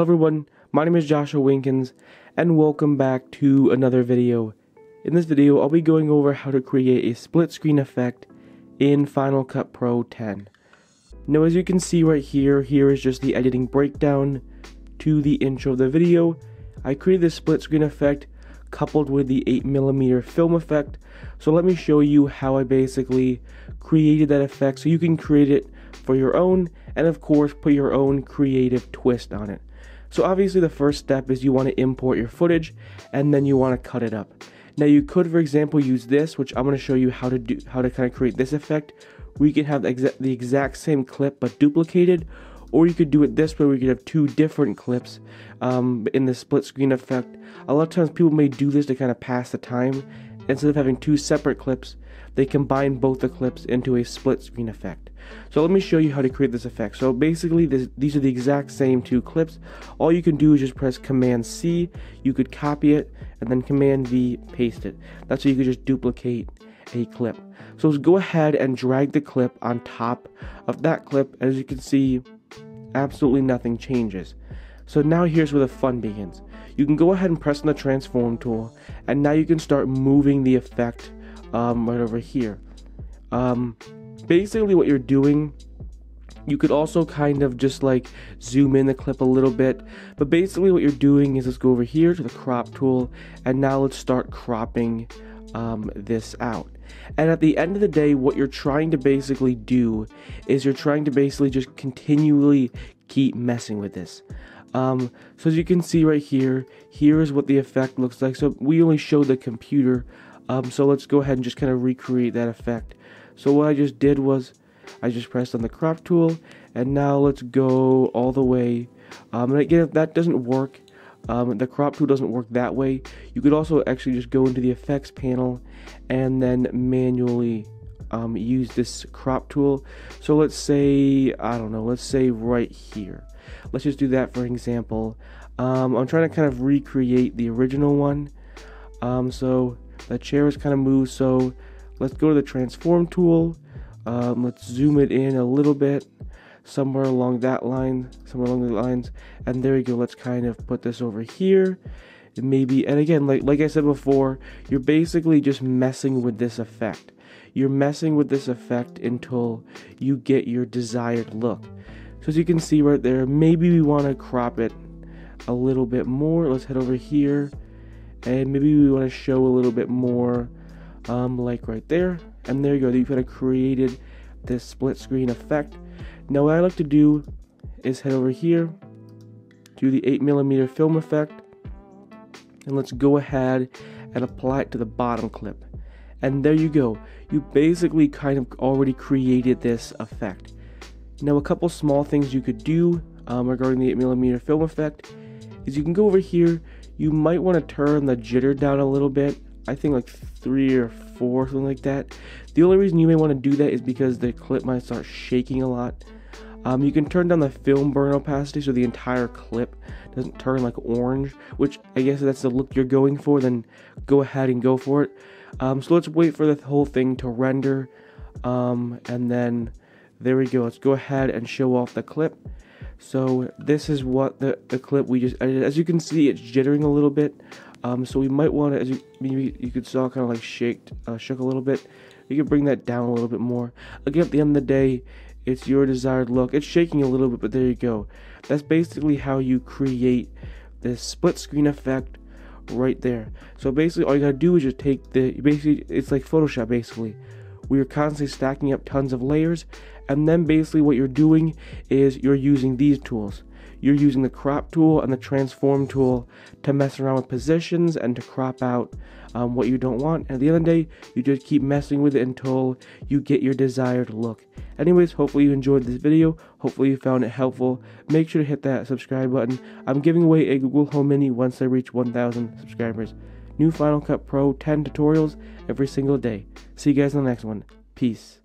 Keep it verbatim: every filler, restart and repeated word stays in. Hello everyone, my name is Joshua Winkels and welcome back to another video. In this video I'll be going over how to create a split screen effect in Final Cut Pro ten. Now as you can see right here, here is just the editing breakdown to the intro of the video. I created this split screen effect coupled with the eight millimeter film effect. So let me show you how I basically created that effect so you can create it for your own and of course put your own creative twist on it. So obviously the first step is you want to import your footage and then you want to cut it up. Now you could, for example, use this, which I'm going to show you how to do, how to kind of create this effect. We can have the exact, the exact same clip but duplicated, or you could do it this way where you could have two different clips um, in the split screen effect. A lot of times people may do this to kind of pass the time. Instead of having two separate clips, they combine both the clips into a split screen effect. So let me show you how to create this effect. So basically this, these are the exact same two clips. All you can do is just press Command C, you could copy it, and then Command V, paste it. That's how you could just duplicate a clip. So let's go ahead and drag the clip on top of that clip. As you can see, absolutely nothing changes. So now here's where the fun begins. You can go ahead and press on the transform tool, and now you can start moving the effect um, right over here. Um, basically what you're doing, you could also kind of just like zoom in the clip a little bit, but basically what you're doing is, let's go over here to the crop tool, and now let's start cropping um, this out. And at the end of the day, what you're trying to basically do is you're trying to basically just continually keep messing with this. Um, so as you can see right here, here is what the effect looks like. So we only showed the computer. Um, so let's go ahead and just kind of recreate that effect. So what I just did was I just pressed on the crop tool, and now let's go all the way. Um, and again, if that doesn't work, Um, the crop tool doesn't work that way, you could also actually just go into the effects panel and then manually um, use this crop tool. So let's say, I don't know, let's say right here. Let's just do that for example. Um, I'm trying to kind of recreate the original one. Um, so the chair is kind of moved. So let's go to the transform tool. Um, let's zoom it in a little bit. Somewhere along that line, somewhere along the lines, and there you go. Let's kind of put this over here, maybe. And again, like like I said before, you're basically just messing with this effect. You're messing with this effect until you get your desired look. So as you can see right there, maybe we want to crop it a little bit more. Let's head over here, and maybe we want to show a little bit more, um, like right there. And there you go. You've kind of created this split screen effect. Now what I like to do is head over here, do the eight millimeter film effect, and let's go ahead and apply it to the bottom clip. And there you go. You basically kind of already created this effect. Now a couple small things you could do um, regarding the eight millimeter film effect is you can go over here. You might want to turn the jitter down a little bit. I think like three or four, something like that. The only reason you may want to do that is because the clip might start shaking a lot. Um, you can turn down the film burn opacity so the entire clip doesn't turn like orange, which I guess if that's the look you're going for, then go ahead and go for it. Um, so let's wait for the whole thing to render, um, and then there we go. Let's go ahead and show off the clip. So this is what the, the clip we just edited. As you can see, it's jittering a little bit. Um, so we might want to, as you, maybe you could saw kind of like shaked, uh, shook a little bit. You can bring that down a little bit more. Again, at the end of the day, it's your desired look. It's shaking a little bit, but there you go. That's basically how you create this split screen effect right there. So basically all you gotta do is just take the, basically it's like Photoshop basically. We're constantly stacking up tons of layers, and then basically what you're doing is you're using these tools. You're using the crop tool and the transform tool to mess around with positions and to crop out um, what you don't want. And at the end of the day, you just keep messing with it until you get your desired look. Anyways, hopefully you enjoyed this video. Hopefully you found it helpful. Make sure to hit that subscribe button. I'm giving away a Google Home Mini once I reach one thousand subscribers. New Final Cut Pro ten tutorials every single day. See you guys in the next one. Peace.